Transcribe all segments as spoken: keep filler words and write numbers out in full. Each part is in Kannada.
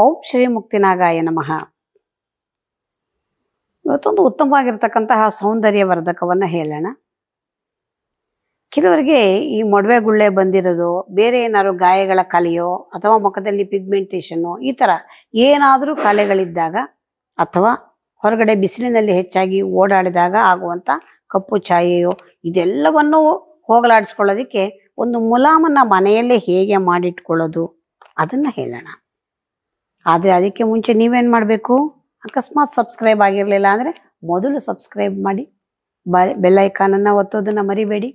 ಓಂ ಶ್ರೀ ಮುಕ್ತಿನಾಗಾಯ ನಮಃ. ಇವತ್ತೊಂದು ಉತ್ತಮವಾಗಿರ್ತಕ್ಕಂತಹ ಸೌಂದರ್ಯವರ್ಧಕವನ್ನು ಹೇಳೋಣ. ಕೆಲವರಿಗೆ ಈ ಮೊಡವೆ ಗುಳ್ಳೆ ಬಂದಿರೋದು, ಬೇರೆ ಏನಾದ್ರು ಗಾಯಗಳ ಕಲೆಯೋ ಅಥವಾ ಮುಖದಲ್ಲಿ ಪಿಗ್ಮೆಂಟೇಷನ್ನು, ಈ ಥರ ಏನಾದರೂ ಕಲೆಗಳಿದ್ದಾಗ ಅಥವಾ ಹೊರಗಡೆ ಬಿಸಿಲಿನಲ್ಲಿ ಹೆಚ್ಚಾಗಿ ಓಡಾಡಿದಾಗ ಆಗುವಂಥ ಕಪ್ಪು ಛಾಯೆಯೋ, ಇದೆಲ್ಲವನ್ನೂ ಹೋಗಲಾಡಿಸ್ಕೊಳ್ಳೋದಕ್ಕೆ ಒಂದು ಮುಲಾಮನ್ನು ಮನೆಯಲ್ಲೇ ಹೇಗೆ ಮಾಡಿಟ್ಕೊಳ್ಳೋದು ಅದನ್ನು ಹೇಳೋಣ. ಆದರೆ ಅದಕ್ಕೆ ಮುಂಚೆ ನೀವೇನು ಮಾಡಬೇಕು, ಅಕಸ್ಮಾತ್ ಸಬ್ಸ್ಕ್ರೈಬ್ ಆಗಿರಲಿಲ್ಲ ಅಂದರೆ ಮೊದಲು ಸಬ್ಸ್ಕ್ರೈಬ್ ಮಾಡಿ, ಬ ಬೆಲ್ ಐಕಾನನ್ನು ಒತ್ತೋದನ್ನು ಮರಿಬೇಡಿ.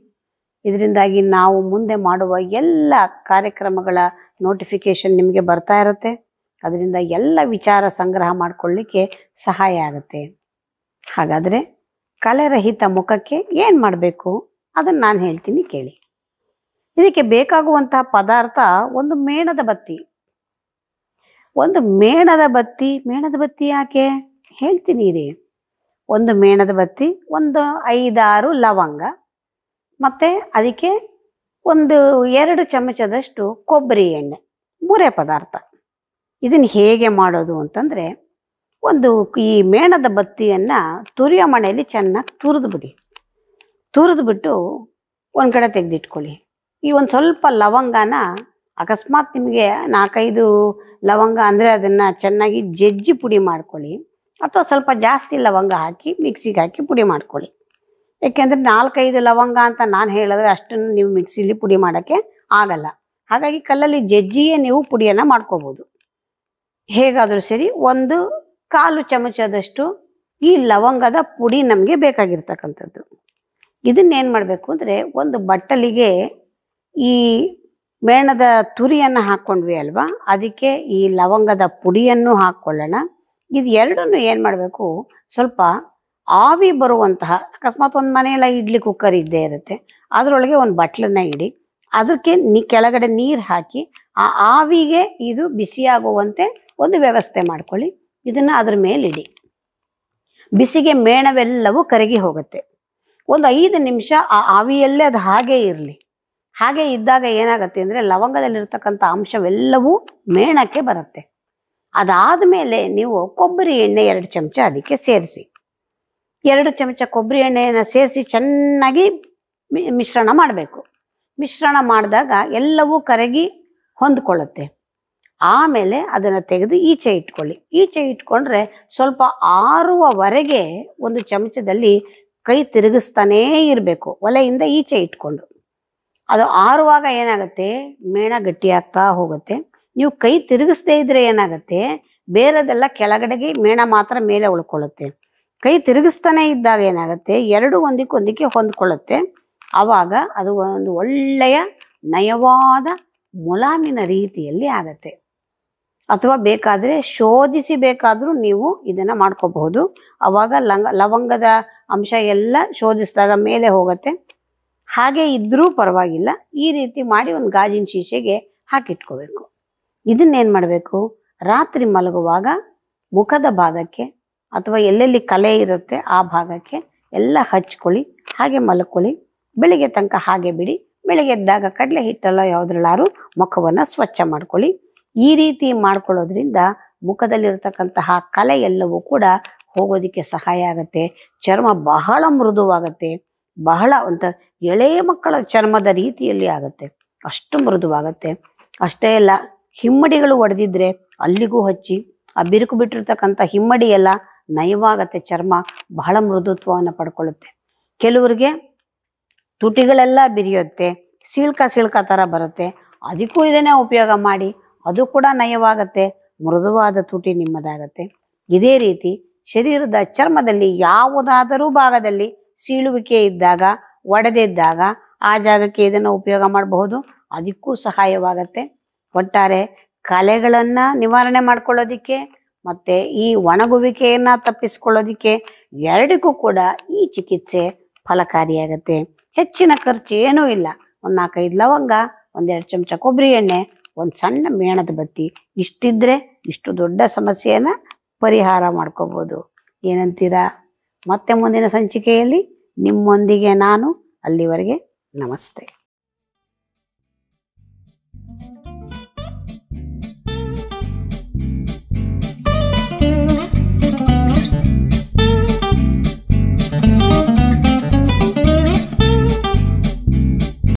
ಇದರಿಂದಾಗಿ ನಾವು ಮುಂದೆ ಮಾಡುವ ಎಲ್ಲ ಕಾರ್ಯಕ್ರಮಗಳ ನೋಟಿಫಿಕೇಷನ್ ನಿಮಗೆ ಬರ್ತಾ ಇರುತ್ತೆ. ಅದರಿಂದ ಎಲ್ಲ ವಿಚಾರ ಸಂಗ್ರಹ ಮಾಡಿಕೊಳ್ಳಲಿಕ್ಕೆ ಸಹಾಯ ಆಗುತ್ತೆ. ಹಾಗಾದರೆ ಕಲೆರಹಿತ ಮುಖಕ್ಕೆ ಏನು ಮಾಡಬೇಕು ಅದನ್ನು ನಾನು ಹೇಳ್ತೀನಿ, ಕೇಳಿ. ಇದಕ್ಕೆ ಬೇಕಾಗುವಂತಹ ಪದಾರ್ಥ ಒಂದು ಮೇಣದ ಬತ್ತಿ. ಒಂದು ಮೇಣದ ಬತ್ತಿ ಮೇಣದ ಬತ್ತಿ ಯಾಕೆ ಹೇಳ್ತೀನಿ ರೀ. ಒಂದು ಮೇಣದ ಬತ್ತಿ, ಒಂದು ಐದಾರು ಲವಂಗ, ಮತ್ತು ಅದಕ್ಕೆ ಒಂದು ಎರಡು ಚಮಚದಷ್ಟು ಕೊಬ್ಬರಿ ಎಣ್ಣೆ, ಮೂರೇ ಪದಾರ್ಥ. ಇದನ್ನು ಹೇಗೆ ಮಾಡೋದು ಅಂತಂದರೆ, ಒಂದು ಈ ಮೇಣದ ಬತ್ತಿಯನ್ನು ತುರಿಯೋ ಮಣೆಯಲ್ಲಿ ಚೆನ್ನಾಗಿ ತುರಿದು ಬಿಡಿ. ತುರಿದು ಬಿಟ್ಟು ಒಂದು ಕಡೆ ತೆಗೆದಿಟ್ಕೊಳ್ಳಿ. ಈ ಒಂದು ಸ್ವಲ್ಪ ಲವಂಗನ, ಅಕಸ್ಮಾತ್ ನಿಮಗೆ ನಾಲ್ಕೈದು ಲವಂಗ ಅಂದರೆ ಅದನ್ನು ಚೆನ್ನಾಗಿ ಜಜ್ಜಿ ಪುಡಿ ಮಾಡ್ಕೊಳ್ಳಿ, ಅಥವಾ ಸ್ವಲ್ಪ ಜಾಸ್ತಿ ಲವಂಗ ಹಾಕಿ ಮಿಕ್ಸಿಗೆ ಹಾಕಿ ಪುಡಿ ಮಾಡ್ಕೊಳ್ಳಿ. ಏಕೆಂದರೆ ನಾಲ್ಕೈದು ಲವಂಗ ಅಂತ ನಾನು ಹೇಳಿದ್ರೆ ಅಷ್ಟನ್ನು ನೀವು ಮಿಕ್ಸಿಲಿ ಪುಡಿ ಮಾಡೋಕ್ಕೆ ಆಗಲ್ಲ. ಹಾಗಾಗಿ ಕಲ್ಲಲ್ಲಿ ಜಜ್ಜಿಯೇ ನೀವು ಪುಡಿಯನ್ನು ಮಾಡ್ಕೋಬೋದು. ಹೇಗಾದರೂ ಸರಿ, ಒಂದು ಕಾಲು ಚಮಚದಷ್ಟು ಈ ಲವಂಗದ ಪುಡಿ ನಮಗೆ ಬೇಕಾಗಿರ್ತಕ್ಕಂಥದ್ದು. ಇದನ್ನೇನು ಮಾಡಬೇಕು ಅಂದರೆ, ಒಂದು ಬಟ್ಟಲಿಗೆ ಈ ಮೇಣದ ತುರಿಯನ್ನು ಹಾಕ್ಕೊಂಡ್ವಿ ಅಲ್ವಾ, ಅದಕ್ಕೆ ಈ ಲವಂಗದ ಪುಡಿಯನ್ನು ಹಾಕ್ಕೊಳ್ಳೋಣ. ಇದು ಎರಡನ್ನೂ ಏನು ಮಾಡಬೇಕು, ಸ್ವಲ್ಪ ಆವಿ ಬರುವಂತಹ, ಅಕಸ್ಮಾತ್ ಒಂದು ಮನೆಯೆಲ್ಲ ಇಡ್ಲಿ ಕುಕ್ಕರ್ ಇದ್ದೇ ಇರುತ್ತೆ, ಅದರೊಳಗೆ ಒಂದು ಬಟ್ಲನ್ನ ಇಡಿ, ಅದಕ್ಕೆ ನೀ ಕೆಳಗಡೆ ನೀರು ಹಾಕಿ ಆ ಆವಿಗೆ ಇದು ಬಿಸಿಯಾಗುವಂತೆ ಒಂದು ವ್ಯವಸ್ಥೆ ಮಾಡ್ಕೊಳ್ಳಿ. ಇದನ್ನು ಅದ್ರ ಮೇಲಿಡಿ. ಬಿಸಿಗೆ ಮೇಣವೆಲ್ಲವೂ ಕರಗಿ ಹೋಗುತ್ತೆ. ಒಂದು ಐದು ನಿಮಿಷ ಆ ಆವಿಯಲ್ಲೇ ಅದು ಹಾಗೇ ಇರಲಿ. ಹಾಗೆ ಇದ್ದಾಗ ಏನಾಗುತ್ತೆ ಅಂದರೆ, ಲವಂಗದಲ್ಲಿರ್ತಕ್ಕಂಥ ಅಂಶವೆಲ್ಲವೂ ಮೇಣಕ್ಕೆ ಬರುತ್ತೆ. ಅದಾದ ಮೇಲೆ ನೀವು ಕೊಬ್ಬರಿ ಎಣ್ಣೆ ಎರಡು ಚಮಚ ಅದಕ್ಕೆ ಸೇರಿಸಿ, ಎರಡು ಚಮಚ ಕೊಬ್ಬರಿ ಎಣ್ಣೆಯನ್ನು ಸೇರಿಸಿ ಚೆನ್ನಾಗಿ ಮಿಶ್ರಣ ಮಾಡಬೇಕು. ಮಿಶ್ರಣ ಮಾಡಿದಾಗ ಎಲ್ಲವೂ ಕರಗಿ ಹೊಂದ್ಕೊಳ್ಳುತ್ತೆ. ಆಮೇಲೆ ಅದನ್ನು ತೆಗೆದು ಈಚೆ ಇಟ್ಕೊಳ್ಳಿ. ಈಚೆ ಇಟ್ಕೊಂಡ್ರೆ ಸ್ವಲ್ಪ ಆರುವವರೆಗೆ ಒಂದು ಚಮಚದಲ್ಲಿ ಕೈ ತಿರುಗಿಸ್ತಾನೇ ಇರಬೇಕು, ಒಲೆಯಿಂದ ಈಚೆ ಇಟ್ಕೊಂಡು. ಅದು ಆರುವಾಗ ಏನಾಗುತ್ತೆ, ಮೇಣ ಗಟ್ಟಿಯಾಗ್ತಾ ಹೋಗುತ್ತೆ. ನೀವು ಕೈ ತಿರುಗಿಸದೇ ಇದ್ದರೆ ಏನಾಗುತ್ತೆ, ಬೇರೆದೆಲ್ಲ ಕೆಳಗಡೆಗೆ, ಮೇಣ ಮಾತ್ರ ಮೇಲೆ ಉಳ್ಕೊಳ್ಳುತ್ತೆ. ಕೈ ತಿರುಗಿಸ್ತಾನೆ ಇದ್ದಾಗ ಏನಾಗುತ್ತೆ, ಎರಡು ಒಂದಕ್ಕೊಂದಕ್ಕೆ ಹೊಂದ್ಕೊಳ್ಳುತ್ತೆ. ಆವಾಗ ಅದು ಒಂದು ಒಳ್ಳೆಯ ನಯವಾದ ಮುಲಾಮಿನ ರೀತಿಯಲ್ಲಿ ಆಗತ್ತೆ. ಅಥವಾ ಬೇಕಾದರೆ ಶೋಧಿಸಿ ಬೇಕಾದರೂ ನೀವು ಇದನ್ನು ಮಾಡ್ಕೋಬಹುದು. ಆವಾಗ ಲವಂಗ ಲವಂಗದ ಅಂಶ ಎಲ್ಲ ಶೋಧಿಸಿದಾಗ ಮೇಲೆ ಹೋಗುತ್ತೆ. ಹಾಗೆ ಇದ್ದರೂ ಪರವಾಗಿಲ್ಲ. ಈ ರೀತಿ ಮಾಡಿ ಒಂದು ಗಾಜಿನ ಶೀಶೆಗೆ ಹಾಕಿಟ್ಕೋಬೇಕು. ಇದನ್ನೇನು ಮಾಡಬೇಕು, ರಾತ್ರಿ ಮಲಗುವಾಗ ಮುಖದ ಭಾಗಕ್ಕೆ ಅಥವಾ ಎಲ್ಲೆಲ್ಲಿ ಕಲೆ ಇರುತ್ತೆ ಆ ಭಾಗಕ್ಕೆ ಎಲ್ಲ ಹಚ್ಕೊಳ್ಳಿ. ಹಾಗೆ ಮಲ್ಕೊಳ್ಳಿ. ಬೆಳಿಗ್ಗೆ ತನಕ ಹಾಗೆ ಬಿಡಿ. ಬೆಳಿಗ್ಗೆ ಎದ್ದಾಗ ಕಡಲೆ ಹಿಟ್ಟಲ್ಲೋ ಯಾವುದ್ರಲ್ಲಾರು ಮುಖವನ್ನು ಸ್ವಚ್ಛ ಮಾಡ್ಕೊಳ್ಳಿ. ಈ ರೀತಿ ಮಾಡ್ಕೊಳ್ಳೋದ್ರಿಂದ ಮುಖದಲ್ಲಿರ್ತಕ್ಕಂತಹ ಕಲೆ ಎಲ್ಲವೂ ಕೂಡ ಹೋಗೋದಕ್ಕೆ ಸಹಾಯ ಆಗುತ್ತೆ. ಚರ್ಮ ಬಹಳ ಮೃದುವಾಗುತ್ತೆ. ಬಹಳ ಅಂತ ಎಳೆ ಮಕ್ಕಳ ಚರ್ಮದ ರೀತಿಯಲ್ಲಿ ಆಗುತ್ತೆ, ಅಷ್ಟು ಮೃದುವಾಗುತ್ತೆ. ಅಷ್ಟೇ ಅಲ್ಲ, ಹಿಮ್ಮಡಿಗಳು ಒಡೆದಿದ್ರೆ ಅಲ್ಲಿಗೂ ಹಚ್ಚಿ, ಆ ಬಿರುಕು ಬಿಟ್ಟಿರ್ತಕ್ಕಂಥ ಹಿಮ್ಮಡಿ ಎಲ್ಲ ನಯವಾಗತ್ತೆ. ಚರ್ಮ ಬಹಳ ಮೃದುತ್ವವನ್ನು ಪಡ್ಕೊಳ್ಳುತ್ತೆ. ಕೆಲವರಿಗೆ ತುಟಿಗಳೆಲ್ಲ ಬಿರಿಯುತ್ತೆ, ಸೀಳ್ಕ ಸೀಳ್ಕ ಥರ ಬರುತ್ತೆ. ಅದಕ್ಕೂ ಇದನ್ನೇ ಉಪಯೋಗ ಮಾಡಿ, ಅದು ಕೂಡ ನಯವಾಗುತ್ತೆ. ಮೃದುವಾದ ತುಟಿ ನಿಮ್ಮದಾಗತ್ತೆ. ಇದೇ ರೀತಿ ಶರೀರದ ಚರ್ಮದಲ್ಲಿ ಯಾವುದಾದರೂ ಭಾಗದಲ್ಲಿ ಸೀಳುವಿಕೆ ಇದ್ದಾಗ, ಒಡೆದಿದ್ದಾಗ ಆ ಜಾಗಕ್ಕೆ ಇದನ್ನು ಉಪಯೋಗ ಮಾಡಬಹುದು. ಅದಕ್ಕೂ ಸಹಾಯವಾಗತ್ತೆ. ಒಟ್ಟಾರೆ ಕಲೆಗಳನ್ನು ನಿವಾರಣೆ ಮಾಡ್ಕೊಳ್ಳೋದಕ್ಕೆ ಮತ್ತು ಈ ಒಣಗುವಿಕೆಯನ್ನು ತಪ್ಪಿಸ್ಕೊಳ್ಳೋದಕ್ಕೆ ಎರಡಕ್ಕೂ ಕೂಡ ಈ ಚಿಕಿತ್ಸೆ ಫಲಕಾರಿಯಾಗತ್ತೆ. ಹೆಚ್ಚಿನ ಖರ್ಚು ಏನೂ ಇಲ್ಲ. ಒಂದು ನಾಲ್ಕೈದು ಲವಂಗ, ಒಂದೆರಡು ಚಮಚ ಕೊಬ್ಬರಿ ಎಣ್ಣೆ, ಒಂದು ಸಣ್ಣ ಮೇಣದ ಬತ್ತಿ, ಇಷ್ಟಿದ್ರೆ ಇಷ್ಟು ದೊಡ್ಡ ಸಮಸ್ಯೆಯನ್ನು ಪರಿಹಾರ ಮಾಡ್ಕೋಬೋದು. ಏನಂತೀರಾ? ಮತ್ತೆ ಮುಂದಿನ ಸಂಚಿಕೆಯಲ್ಲಿ ನಿಮ್ಮೊಂದಿಗೆ ನಾನು. ಅಲ್ಲಿವರೆಗೆ ನಮಸ್ತೆ.